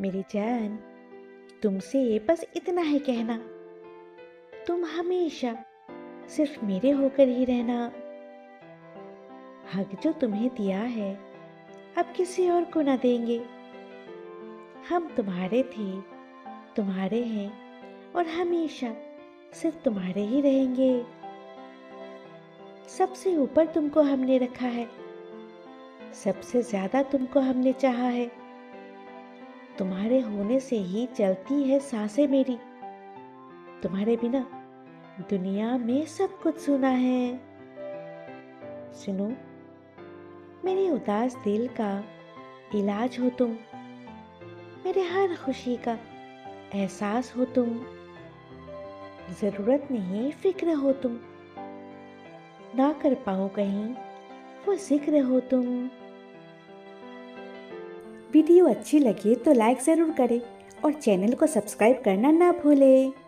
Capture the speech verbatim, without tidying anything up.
मेरी जान, तुमसे बस इतना ही कहना, तुम हमेशा सिर्फ मेरे होकर ही रहना। हक जो तुम्हें दिया है अब किसी और को ना देंगे। हम तुम्हारे थे, तुम्हारे हैं और हमेशा सिर्फ तुम्हारे ही रहेंगे। सबसे ऊपर तुमको हमने रखा है, सबसे ज्यादा तुमको हमने चाहा है। तुम्हारे होने से ही चलती है सांसें मेरी, तुम्हारे बिना दुनिया में सब कुछ सुना है। सुनो, मेरे उदास दिल का इलाज हो तुम, मेरे हर खुशी का एहसास हो तुम, जरूरत नहीं फिक्र हो तुम, ना कर पाऊं कहीं वो जिक्र हो तुम। वीडियो अच्छी लगे तो लाइक ज़रूर करें और चैनल को सब्सक्राइब करना ना भूलें।